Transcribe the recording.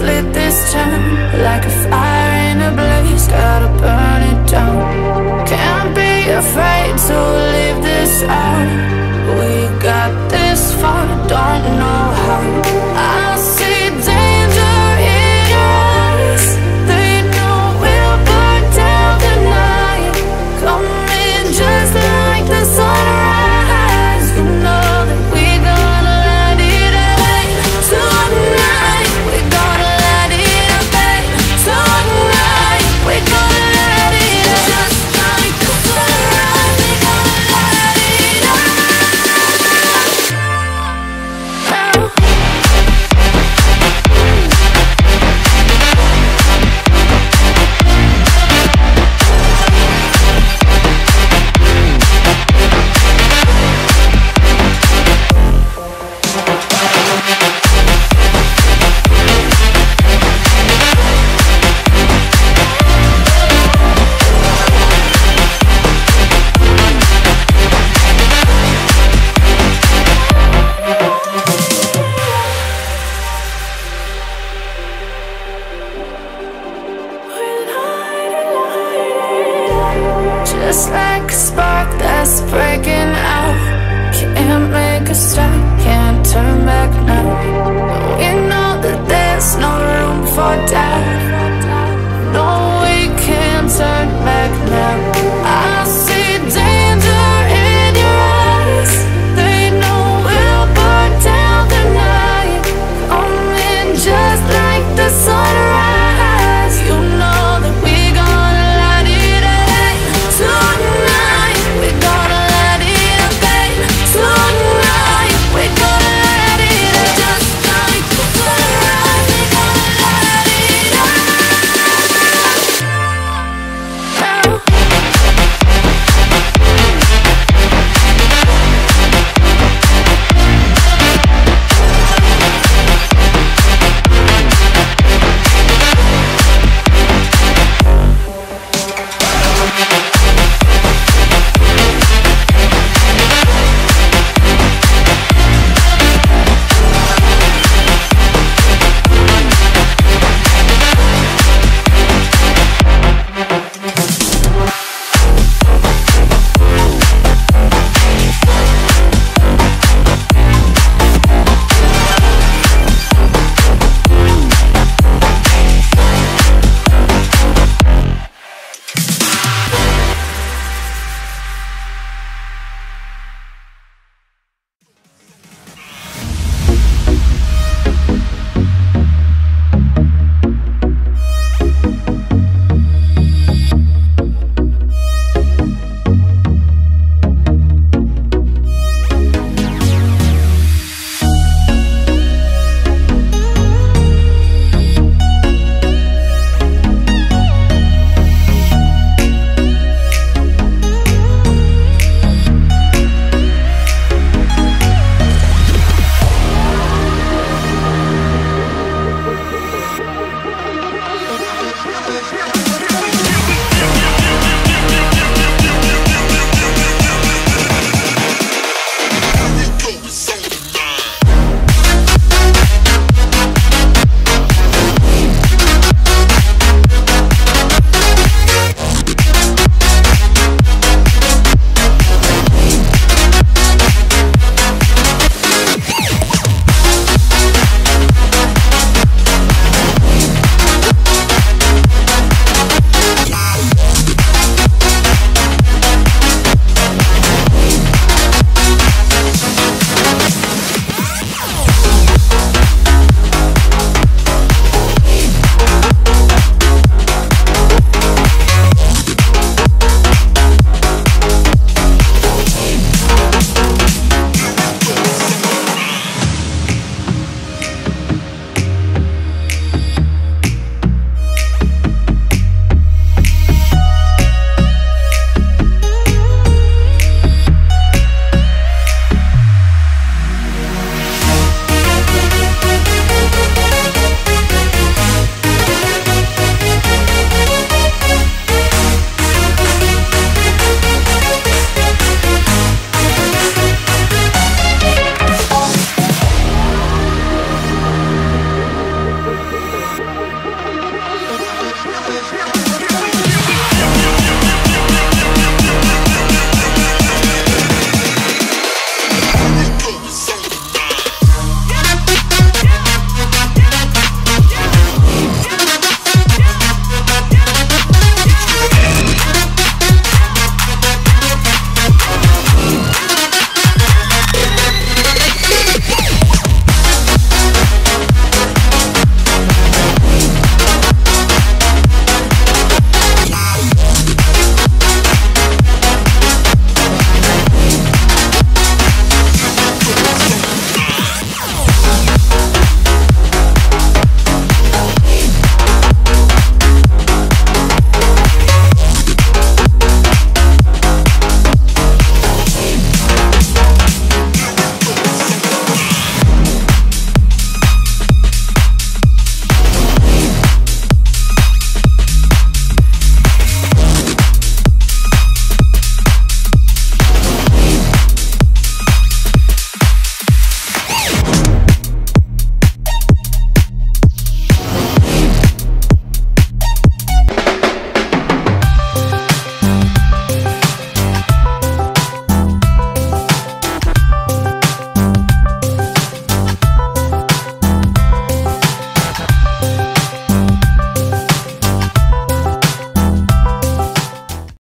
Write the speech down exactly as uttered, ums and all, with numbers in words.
lit this town like a fire in a blaze, gotta burn it down. Can't be afraid to leave this out. We got this far, don't know how. I see danger in us, they know we'll burn down the night. Come in just like the sunrise, you know that we gonna light it up tonight. We gonna light it up tonight. We gonna light it up just like the sunrise. We gonna light it up now. Just like a spark that's breaking out, can't make a stop, can't turn back now.